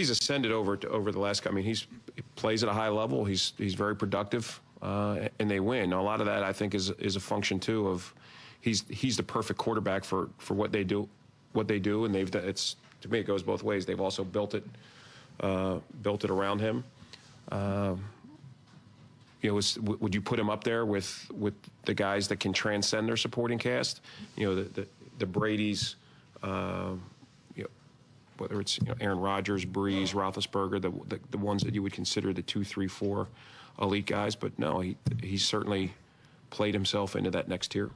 he's ascended over the last. I mean, he plays at a high level. He's very productive, and they win. Now, a lot of that I think is a function too of he's the perfect quarterback for what they do, and it's to me it goes both ways. They've also built it around him. You know, would you put him up there with the guys that can transcend their supporting cast? You know, the Bradys, you know, whether it's Aaron Rodgers, Breeze, Roethlisberger, the ones that you would consider the 2, 3, 4 elite guys. But no, he certainly played himself into that next tier.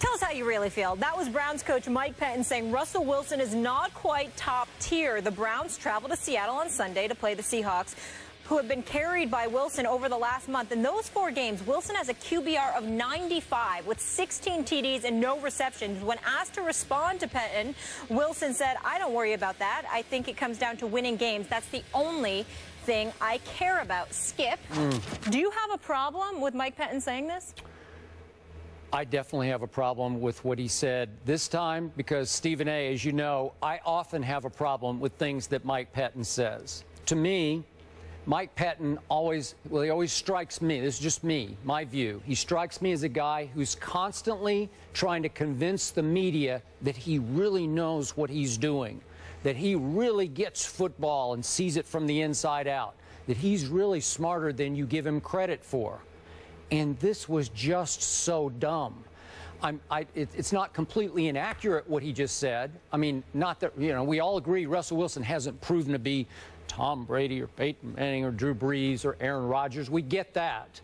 Tell us how you really feel. That was Browns coach Mike Pettine saying Russell Wilson is not quite top tier. The Browns travel to Seattle on Sunday to play the Seahawks, who have been carried by Wilson over the last month. In those 4 games, Wilson has a QBR of 95 with 16 TDs and no receptions. When asked to respond to Pettine, Wilson said, "I don't worry about that. I think it comes down to winning games. That's the only thing I care about." Skip, do you have a problem with Mike Pettine saying this? I definitely have a problem with what he said this time, because Stephen A, as you know, I often have a problem with things that Mike Pettine says. To me, Mike Pettine always strikes me, this is just me, my view, he strikes me as a guy who's constantly trying to convince the media that he really knows what he's doing, that he really gets football and sees it from the inside out, that he's really smarter than you give him credit for. And this was just so dumb. It's not completely inaccurate what he just said. I mean, not that, you know, we all agree Russell Wilson hasn't proven to be Tom Brady or Peyton Manning or Drew Brees or Aaron Rodgers. We get that.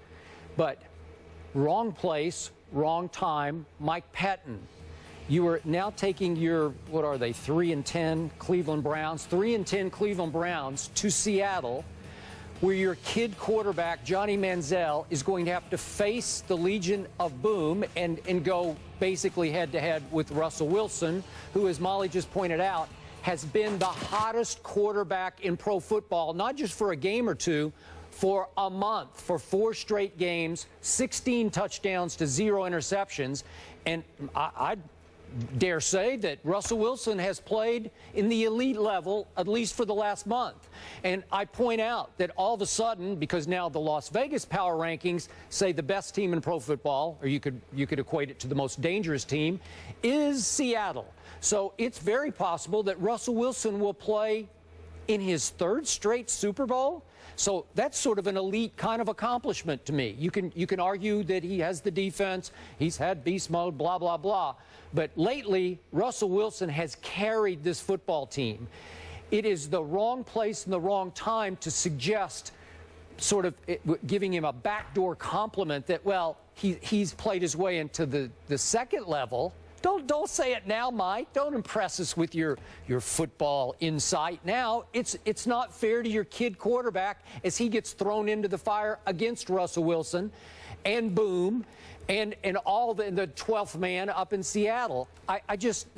But wrong place, wrong time, Mike Pettine. You are now taking your, what are they, 3-10 Cleveland Browns, 3-10 Cleveland Browns to Seattle, where your kid quarterback, Johnny Manziel, is going to have to face the Legion of Boom and go basically head-to-head with Russell Wilson, who, as Molly just pointed out, has been the hottest quarterback in pro football, not just for a game or two, for a month, for 4 straight games, 16 touchdowns to 0 interceptions. And I dare say that Russell Wilson has played in the elite level, at least for the last month. And I point out that all of a sudden, because now the Las Vegas power rankings say the best team in pro football, or you could equate it to the most dangerous team, is Seattle. So it's very possible that Russell Wilson will play in his 3rd straight Super Bowl. So that's sort of an elite kind of accomplishment to me. You can argue that he has the defense, he's had beast mode, blah, blah, blah. But lately, Russell Wilson has carried this football team. It is the wrong place and the wrong time to suggest sort of giving him a backdoor compliment that, well, he's played his way into the 2nd level. Don't say it now, Mike. Don't impress us with your football insight now. It's not fair to your kid quarterback as he gets thrown into the fire against Russell Wilson and Boom and all the 12th man up in Seattle.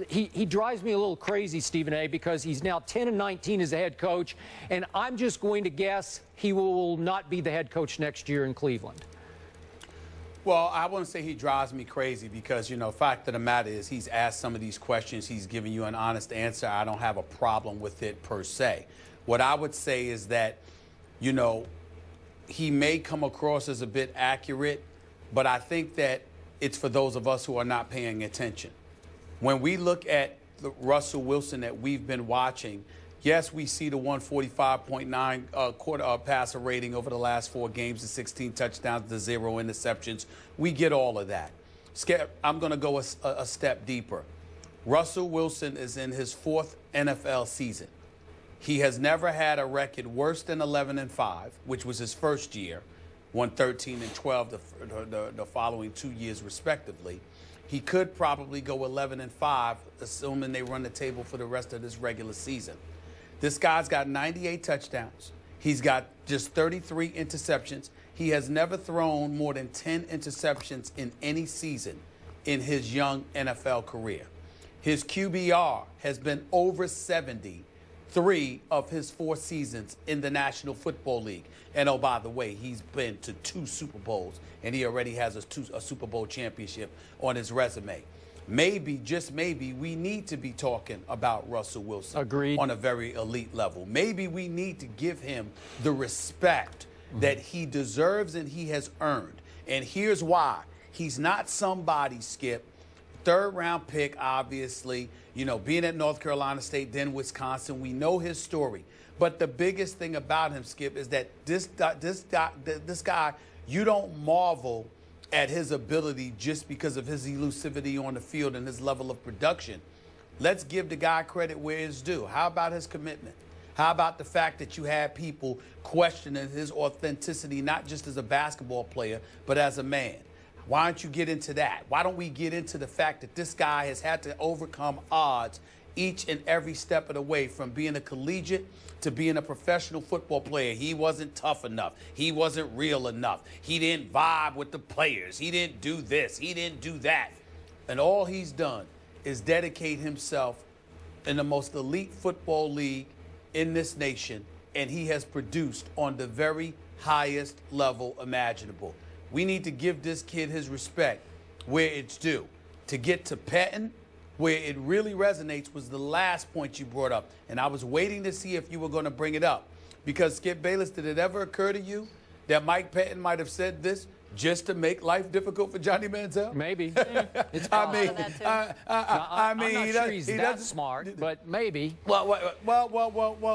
He drives me a little crazy, Stephen A, because he's now 10-19 as the head coach, and I'm just going to guess he will not be the head coach next year in Cleveland. Well, I wouldn't say he drives me crazy because, you know, fact of the matter is he's asked some of these questions. He's given you an honest answer. I don't have a problem with it per se. What I would say is that, you know, he may come across as a bit accurate, but I think that it's for those of us who are not paying attention. When we look at the Russell Wilson that we've been watching, yes, we see the 145.9 passer rating over the last 4 games, the 16 touchdowns, the 0 interceptions. We get all of that. I'm going to go a step deeper. Russell Wilson is in his 4th NFL season. He has never had a record worse than 11-5, which was his 1st year, won 13-12 the following 2 years respectively. He could probably go 11-5, assuming they run the table for the rest of this regular season. This guy's got 98 touchdowns. He's got just 33 interceptions. He has never thrown more than 10 interceptions in any season in his young NFL career. His QBR has been over 70, 3 of his 4 seasons in the National Football League. And, oh, by the way, he's been to 2 Super Bowls, and he already has a Super Bowl championship on his resume. maybe, just maybe, we need to be talking about Russell Wilson on a very elite level. Maybe we need to give him the respect that he deserves and he has earned. And here's why. He's not somebody, Skip. Third-round pick, obviously, you know, being at North Carolina State, then Wisconsin, we know his story. But the biggest thing about him, Skip, is that this guy, you don't marvel at his ability just because of his elusivity on the field and his level of production. Let's give the guy credit where it's due. How about his commitment? How about the fact that you had people questioning his authenticity, not just as a basketball player, but as a man? Why don't you get into that? Why don't we get into the fact that this guy has had to overcome odds each and every step of the way, from being a collegiate to being a professional football player? He wasn't tough enough. He wasn't real enough. He didn't vibe with the players. He didn't do this. He didn't do that. And all he's done is dedicate himself in the most elite football league in this nation, and he has produced on the very highest level imaginable. We need to give this kid his respect where it's due. To get to Pettine, where it really resonates, was the last point you brought up. And I was waiting to see if you were going to bring it up. Because, Skip Bayless, did it ever occur to you that Mike Pettine might have said this just to make life difficult for Johnny Manziel? Maybe. It's I mean, I'm not sure he's that smart, but maybe. Well,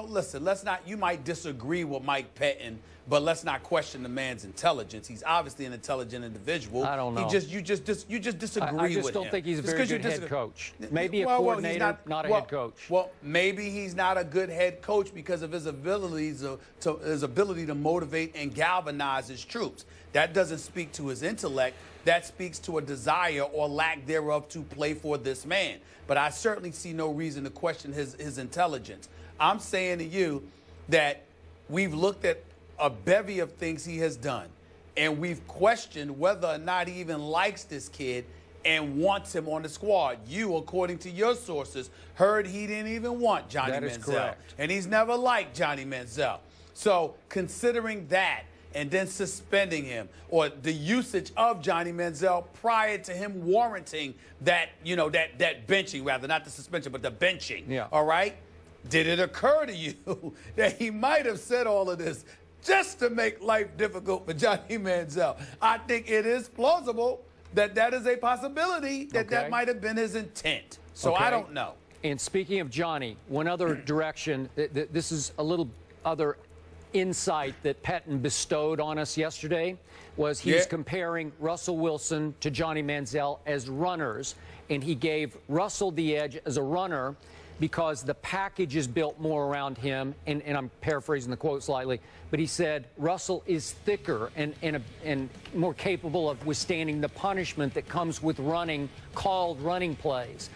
listen, let's not, you might disagree with Mike Pettine, but let's not question the man's intelligence. He's obviously an intelligent individual. I don't know. You just disagree with him. I just don't think he's a very good head coach. Maybe a coordinator, not a head coach. Well, maybe he's not a good head coach because of his abilities to his ability to motivate and galvanize his troops. That doesn't speak to his intellect. That speaks to a desire or lack thereof to play for this man. But I certainly see no reason to question his intelligence. I'm saying to you that we've looked at a bevy of things he has done, and we've questioned whether or not he even likes this kid and wants him on the squad. You, according to your sources, heard he didn't even want Johnny Manziel. That is correct. And he's never liked Johnny Manziel. So considering that and then suspending him, or the usage of Johnny Manziel prior to him warranting that, you know, that benching, rather, not the suspension, but the benching, yeah. All right? Did it occur to you that he might have said all of this just to make life difficult for Johnny Manziel? I think it is plausible that that is a possibility, that that might have been his intent. So I don't know. And speaking of Johnny, one other direction, this is a little other insight that Pettine bestowed on us yesterday, was he's comparing Russell Wilson to Johnny Manziel as runners, and he gave Russell the edge as a runner because the package is built more around him, and I'm paraphrasing the quote slightly, but he said Russell is thicker and more capable of withstanding the punishment that comes with running, called running plays.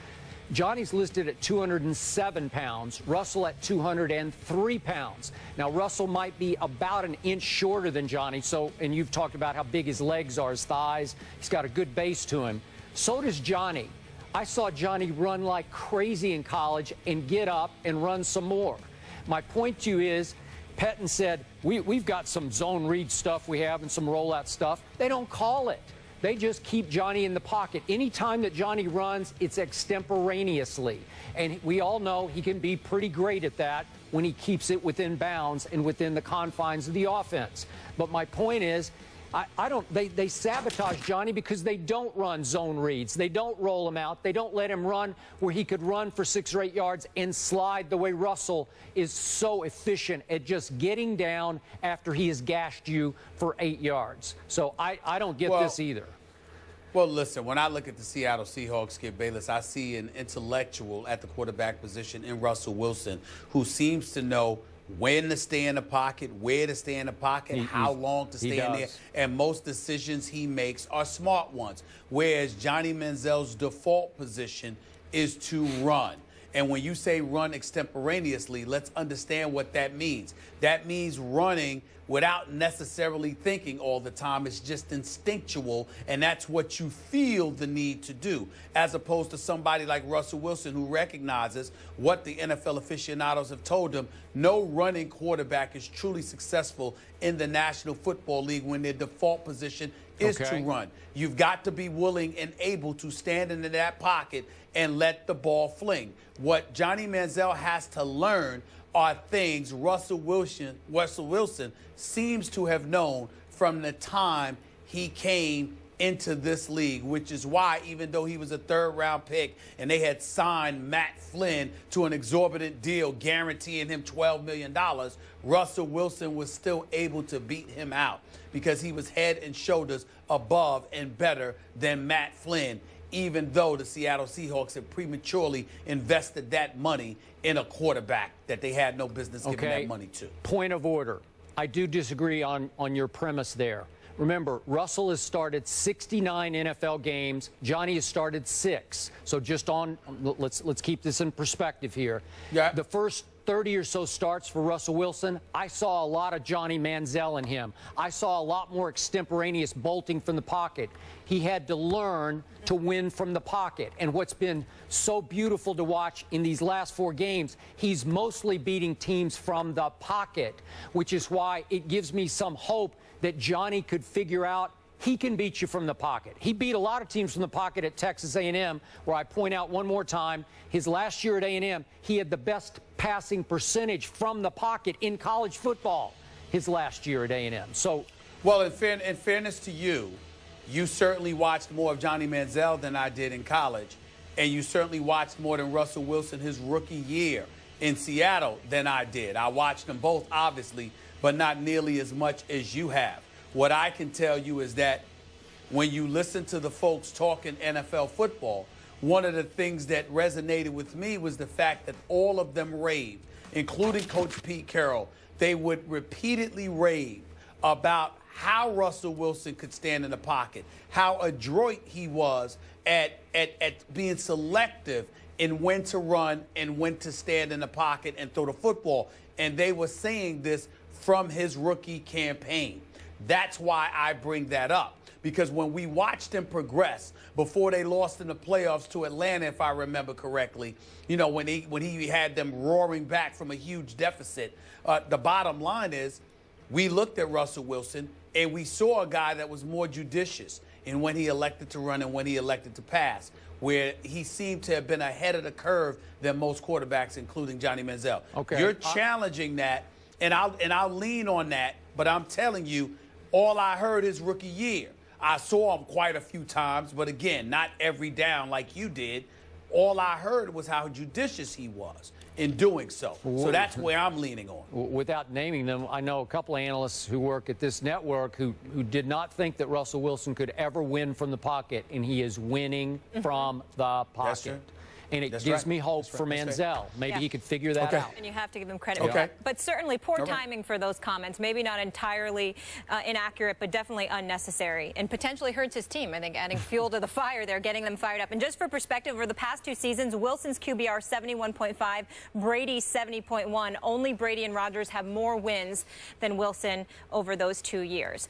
Johnny's listed at 207 pounds, Russell at 203 pounds. Now, Russell might be about an inch shorter than Johnny, so, and you've talked about how big his legs are, his thighs. He's got a good base to him. So does Johnny. I saw Johnny run like crazy in college and get up and run some more. My point to you is, Pettine said, we've got some zone read stuff we have and some rollout stuff. They don't call it. They just keep Johnny in the pocket. Anytime that Johnny runs, it's extemporaneously. And we all know he can be pretty great at that when he keeps it within bounds and within the confines of the offense. But my point is, they sabotage Johnny because they don't run zone reads. They don't roll him out. They don't let him run where he could run for 6 or 8 yards and slide the way Russell is so efficient at just getting down after he has gashed you for 8 yards. So I don't get this either. Well, listen, when I look at the Seattle Seahawks, Skip Bayless, I see an intellectual at the quarterback position in Russell Wilson who seems to know when to stay in the pocket, where to stay in the pocket, how long to stay in there. And most decisions he makes are smart ones, whereas Johnny Manziel's default position is to run. And when you say run extemporaneously, let's understand what that means. That means running without necessarily thinking all the time. It's just instinctual, and that's what you feel the need to do, as opposed to somebody like Russell Wilson, who recognizes what the NFL aficionados have told him. No running quarterback is truly successful in the National Football League when their default position is to run. You've got to be willing and able to stand in that pocket and let the ball fling. What Johnny Manziel has to learn are things Russell Wilson seems to have known from the time he came into this league, which is why, even though he was a third-round pick and they had signed Matt Flynn to an exorbitant deal guaranteeing him $12 million, Russell Wilson was still able to beat him out because he was head and shoulders above and better than Matt Flynn, even though the Seattle Seahawks had prematurely invested that money in a quarterback that they had no business giving that money to. Point of order. I do disagree on your premise there. Remember, Russell has started 69 NFL games. Johnny has started 6. So just on, let's keep this in perspective here. Yeah. The first 30 or so starts for Russell Wilson, I saw a lot of Johnny Manziel in him. I saw a lot more extemporaneous bolting from the pocket. He had to learn to win from the pocket. And what's been so beautiful to watch in these last 4 games, he's mostly beating teams from the pocket, which is why it gives me some hope that Johnny could figure out he can beat you from the pocket. He beat a lot of teams from the pocket at Texas A&M, where I point out one more time, his last year at A&M, he had the best passing percentage from the pocket in college football his last year at A&M. So, well, in fairness to you, you certainly watched more of Johnny Manziel than I did in college, and you certainly watched more than Russell Wilson his rookie year in Seattle than I did. I watched them both, obviously, but not nearly as much as you have. What I can tell you is that when you listen to the folks talking NFL football, one of the things that resonated with me was the fact that all of them raved, including Coach Pete Carroll. They would repeatedly rave about how Russell Wilson could stand in the pocket, how adroit he was at being selective in when to run and when to stand in the pocket and throw the football. And they were saying this from his rookie campaign. That's why I bring that up, because when we watched them progress before they lost in the playoffs to Atlanta, if I remember correctly, you know, when he had them roaring back from a huge deficit, the bottom line is we looked at Russell Wilson and we saw a guy that was more judicious in when he elected to run and when he elected to pass, where he seemed to have been ahead of the curve than most quarterbacks, including Johnny Manziel. Okay. You're challenging that, and I'll lean on that, but I'm telling you, all I heard is rookie year. I saw him quite a few times, but again, not every down like you did. All I heard was how judicious he was in doing so. So that's where I'm leaning on. Without naming them, I know a couple of analysts who work at this network who did not think that Russell Wilson could ever win from the pocket, and he is winning from the pocket. And it gives me hope for Manziel. Maybe he could figure that out. And you have to give him credit for that. But certainly poor timing for those comments. Maybe not entirely inaccurate, but definitely unnecessary. And potentially hurts his team, I think, adding fuel to the fire there, getting them fired up. And just for perspective, over the past 2 seasons, Wilson's QBR 71.5, Brady 70.1. Only Brady and Rodgers have more wins than Wilson over those 2 years.